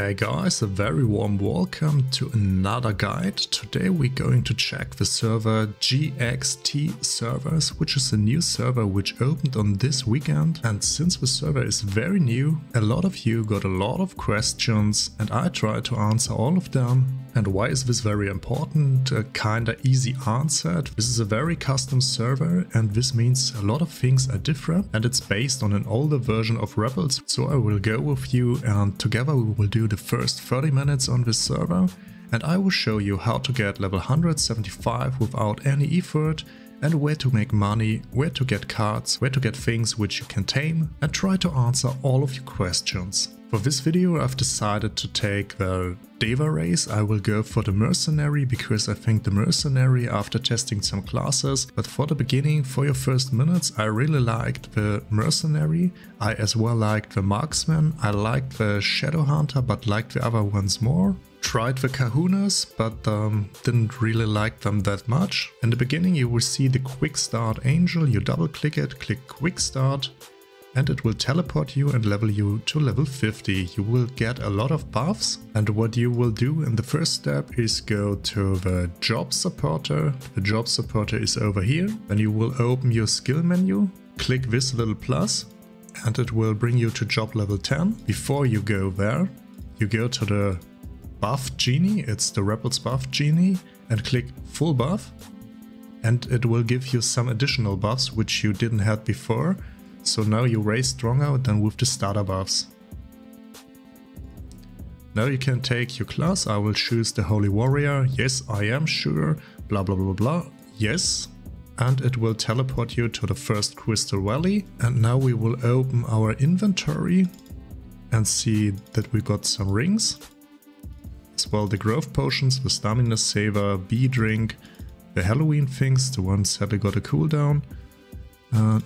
Hey guys, a very warm welcome to another guide. Today we're going to check the server GXT servers, which is a new server which opened on this weekend. And since the server is very new, a lot of you got a lot of questions and I try to answer all of them. And why is this very important? A kinda easy answer. This is a very custom server and this means a lot of things are different and it's based on an older version of Rappelz. So I will go with you and together we will do the first 30 minutes on this server and I will show you how to get level 175 without any effort and where to make money, where to get cards, where to get things which you can tame and try to answer all of your questions. For this video I've decided to take the Deva race. I will go for the Mercenary because I think the Mercenary, after testing some classes, but for the beginning, for your first minutes, I really liked the Mercenary. I as well liked the Marksman, I liked the Shadow Hunter but liked the other ones more. Tried the kahunas but didn't really like them that much. In the beginning you will see the Quick Start Angel, you double click it, click Quick Start. And it will teleport you and level you to level 50. You will get a lot of buffs. And what you will do in the first step is go to the Job Supporter. The Job Supporter is over here. Then you will open your skill menu, click this little plus, and it will bring you to job level 10. Before you go there, you go to the buff genie, it's the Rappelz buff genie, and click full buff. And it will give you some additional buffs which you didn't have before. So now you raise stronger than with the starter buffs. Now you can take your class. I will choose the Holy Warrior. Yes, I am sure. Blah blah blah blah. Yes. And it will teleport you to the first Crystal Valley. And now we will open our inventory and see that we got some rings. As well the growth potions, the stamina saver, bee drink, the Halloween things, the ones that got a cooldown.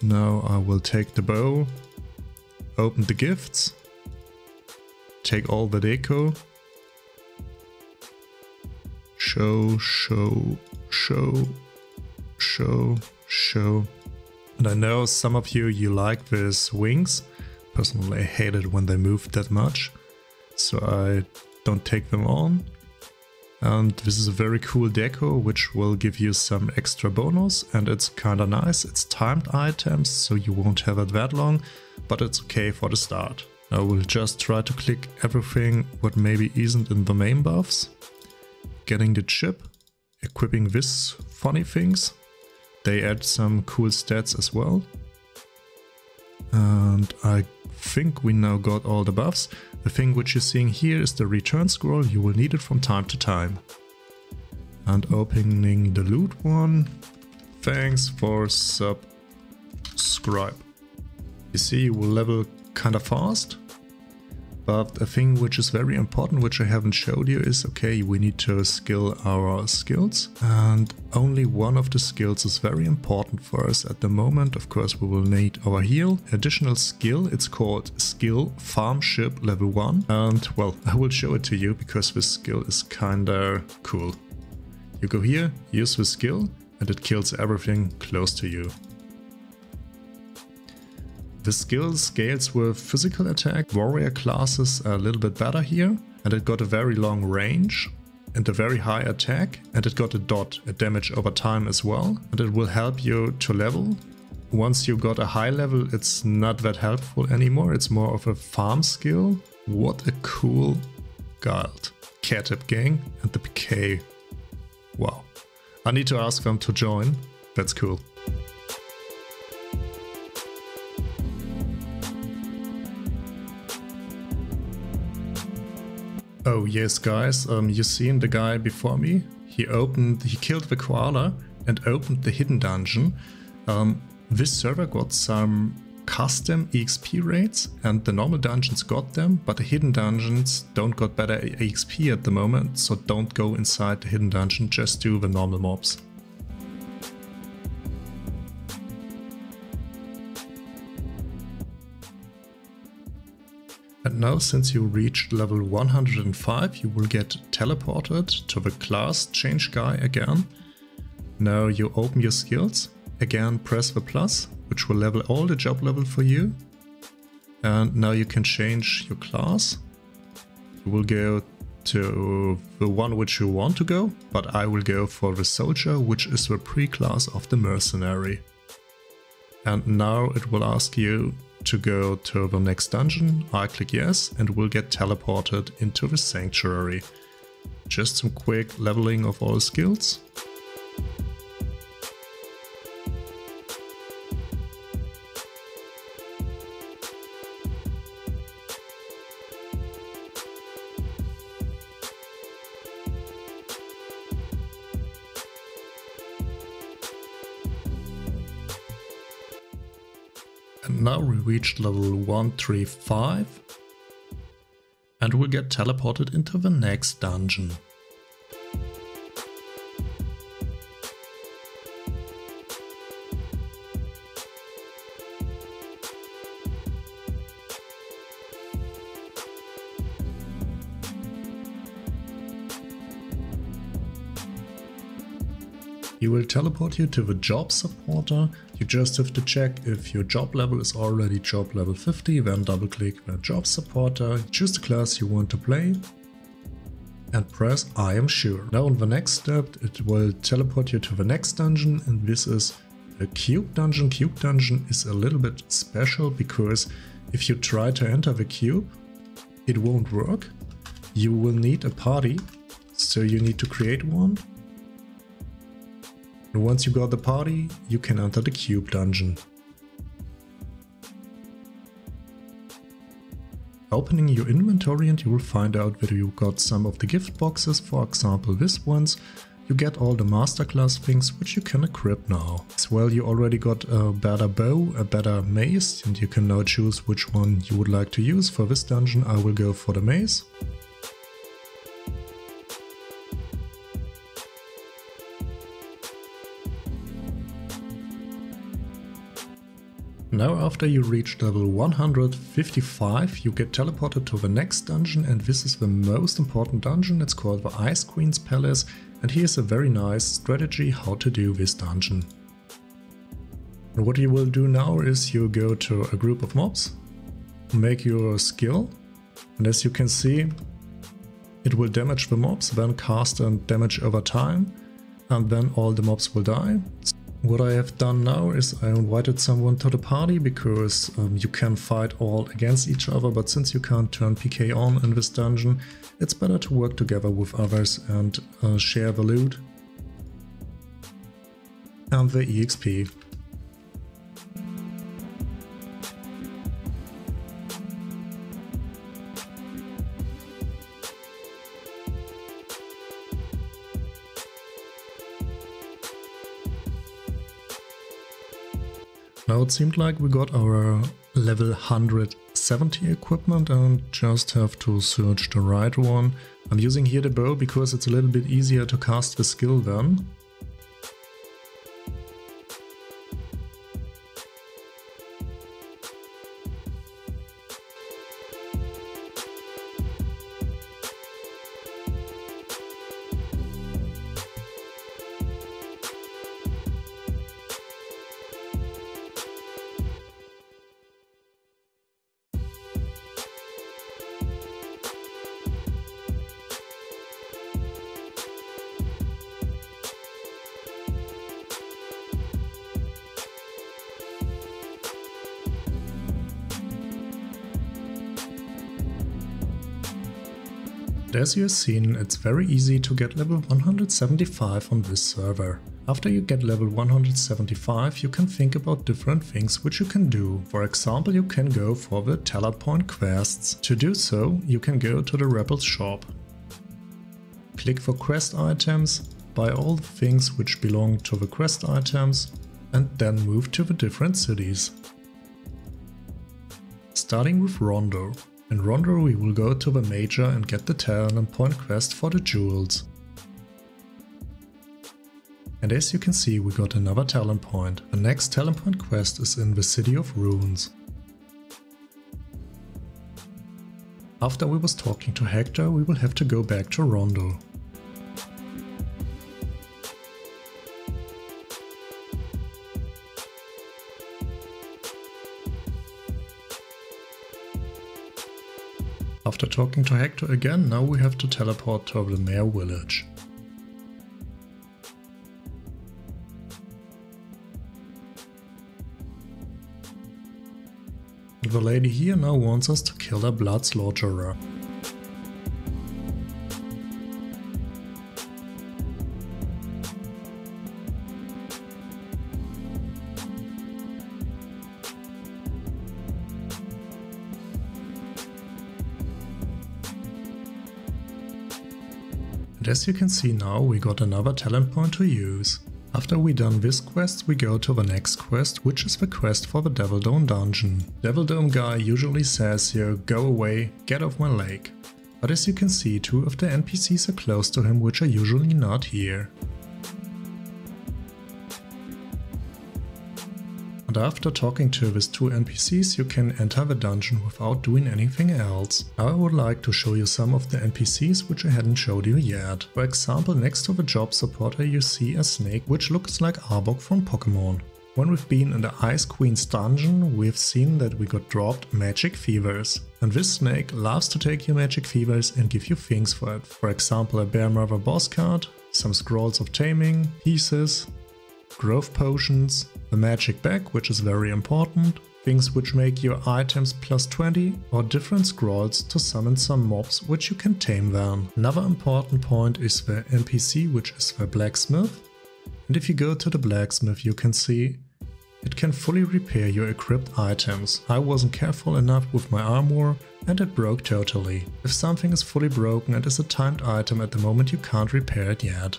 Now I will take the bow, open the gifts, take all the deco, show. And I know some of you like these wings. Personally I hate it when they move that much, so I don't take them on. And this is a very cool deco which will give you some extra bonus and it's kinda nice. It's timed items so you won't have it that long, but it's okay for the start. I will just try to click everything what maybe isn't in the main buffs. Getting the chip, equipping this funny things. They add some cool stats as well. And I think we now got all the buffs. The thing which you're seeing here is the return scroll, you will need it from time to time. And opening the loot one, thanks for subscribe. You see you will level kinda fast, but a thing which is very important which I haven't showed you is, okay, we need to skill our skills and only one of the skills is very important for us at the moment. Of course we will need our heal. Additional skill, it's called Skill Farmship Level 1 and well I will show it to you because this skill is kinda cool. You go here, use the skill and it kills everything close to you. The skill scales with physical attack. Warrior classes are a little bit better here and it got a very long range and a very high attack and it got a dot, a damage over time as well, and it will help you to level. Once you got a high level it's not that helpful anymore, it's more of a farm skill. What a cool guild. Catap gang and the PK. Wow. I need to ask them to join, that's cool. Oh yes guys, you seen the guy before me? He killed the koala and opened the hidden dungeon. This server got some custom EXP rates and the normal dungeons got them, but the hidden dungeons don't got better EXP at the moment, so don't go inside the hidden dungeon, just do the normal mobs. And now since you reached level 105 you will get teleported to the class change guy again. Now you open your skills, again press the plus which will level all the job level for you. And now you can change your class. You will go to the one which you want to go, but I will go for the soldier, which is the pre-class of the mercenary. And now it will ask you to go to the next dungeon. I click yes and we'll get teleported into the sanctuary. Just some quick leveling of all skills. Now we reached level 135 and we'll get teleported into the next dungeon. He will teleport you to the Job Supporter. You just have to check if your job level is already job level 50, then double click the Job Supporter, choose the class you want to play and press I am sure. Now on the next step it will teleport you to the next dungeon, and this is a cube dungeon. Cube dungeon is a little bit special because if you try to enter the cube it won't work. You will need a party, so you need to create one. And once you got the party, you can enter the cube dungeon. Opening your inventory and you will find out that you got some of the gift boxes, for example this ones. You get all the masterclass things which you can equip now. As well you already got a better bow, a better mace, and you can now choose which one you would like to use. For this dungeon I will go for the mace. Now after you reach level 155 you get teleported to the next dungeon, and this is the most important dungeon. It's called the Ice Queen's Palace, and here's a very nice strategy how to do this dungeon. And what you will do now is you go to a group of mobs, make your skill, and as you can see it will damage the mobs, then cast a damage over time, and then all the mobs will die. What I have done now is I invited someone to the party because you can fight all against each other, but since you can't turn PK on in this dungeon, it's better to work together with others and share the loot and the EXP. Now it seemed like we got our level 170 equipment and just have to search the right one. I'm using here the bow because it's a little bit easier to cast the skill then. As you have seen, it's very easy to get level 175 on this server. After you get level 175 you can think about different things which you can do. For example you can go for the Talent Point Quests. To do so you can go to the Rebel's shop. Click for quest items, buy all the things which belong to the quest items and then move to the different cities. Starting with Rondo. In Rondo we will go to the Major and get the Talent Point Quest for the jewels. And as you can see we got another Talent Point. The next Talent Point Quest is in the City of Ruins. After we was talking to Hector we will have to go back to Rondo. After talking to Hector again, now we have to teleport to the Mare village. The lady here now wants us to kill the blood slaughterer. And as you can see now, we got another talent point to use. After we done this quest, we go to the next quest, which is the quest for the Devil Dome dungeon. Devil Dome guy usually says here, go away, get off my leg. But as you can see, two of the NPCs are close to him, which are usually not here. And after talking to these two NPCs, you can enter the dungeon without doing anything else. Now I would like to show you some of the NPCs which I hadn't showed you yet. For example, next to the Job Supporter you see a snake which looks like Arbok from Pokemon. When we've been in the Ice Queen's dungeon, we've seen that we got dropped magic fevers. And this snake loves to take your magic fevers and give you things for it. For example, a Bear Mother boss card, some scrolls of taming, pieces, growth potions, the magic bag, which is very important, things which make your items plus 20, or different scrolls to summon some mobs which you can tame then. Another important point is the NPC, which is the blacksmith, and if you go to the blacksmith you can see it can fully repair your equipped items. I wasn't careful enough with my armor and it broke totally. If something is fully broken and is a timed item at the moment you can't repair it yet.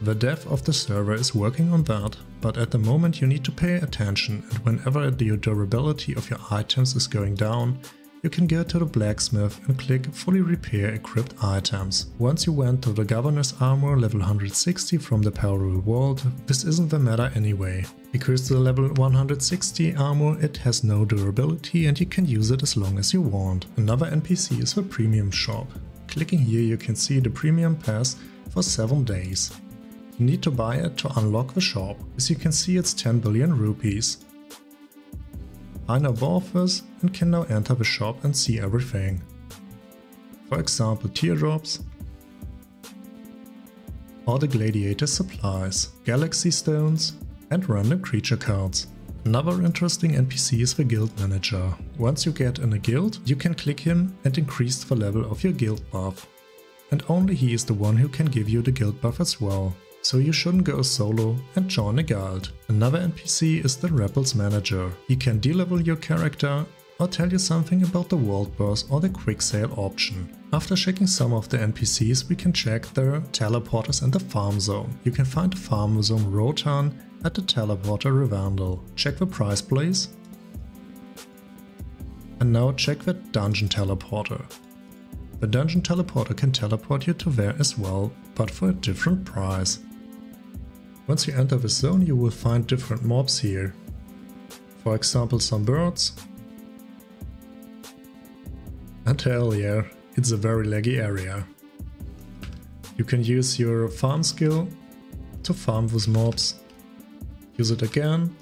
The dev of the server is working on that, but at the moment you need to pay attention, and whenever the durability of your items is going down, you can go to the blacksmith and click fully repair equipped items. Once you went to the governor's armor level 160 from the parallel world, this isn't the matter anyway. Because the level 160 armor, it has no durability and you can use it as long as you want. Another NPC is the premium shop. Clicking here you can see the premium pass for 7 days. You need to buy it to unlock the shop. As you can see, it's 10 billion rupees. I now bought this and can now enter the shop and see everything. For example, teardrops or the gladiator supplies, galaxy stones and random creature cards. Another interesting NPC is the guild manager. Once you get in a guild, you can click him and increase the level of your guild buff. And only he is the one who can give you the guild buff as well. So you shouldn't go solo and join a guild. Another NPC is the Rappelz manager. He can delevel your character or tell you something about the world boss or the quick sale option. After checking some of the NPCs we can check the teleporters and the farm zone. You can find the farm zone Rotan at the teleporter Revandal. Check the price please. And now check the dungeon teleporter. The dungeon teleporter can teleport you to there as well, but for a different price. Once you enter the zone you will find different mobs here. For example some birds. And hell yeah, it's a very laggy area. You can use your farm skill to farm with mobs. Use it again,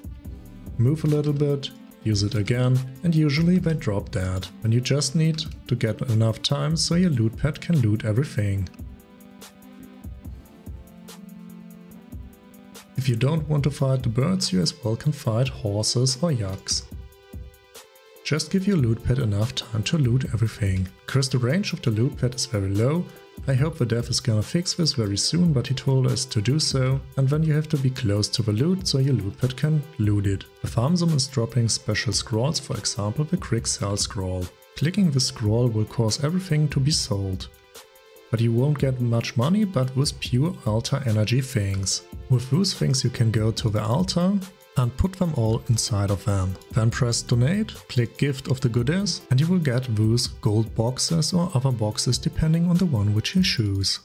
move a little bit. Use it again, and usually they drop dead. And you just need to get enough time so your loot pad can loot everything. If you don't want to fight the birds, you as well can fight horses or yaks. Just give your loot pad enough time to loot everything. Because the range of the loot pad is very low, I hope the dev is gonna fix this very soon, but he told us to do so, and then you have to be close to the loot so your loot pad can loot it. The farm zone is dropping special scrolls, for example the quick sell scroll. Clicking the scroll will cause everything to be sold. But you won't get much money, but with pure altar energy things. With those things you can go to the altar and put them all inside of them. Then press donate, click gift of the goodies, and you will get those gold boxes or other boxes depending on the one which you choose.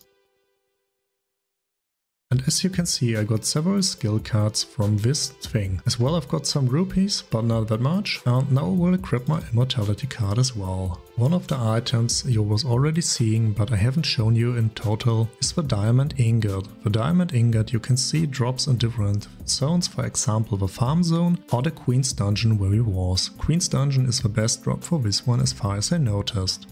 And as you can see, I got several skill cards from this thing. As well I've got some rupees, but not that much, and now I will equip my immortality card as well. One of the items you was already seeing, but I haven't shown you in total, is the diamond ingot. The diamond ingot you can see drops in different zones, for example the farm zone or the Queen's dungeon where we was. Queen's dungeon is the best drop for this one as far as I noticed.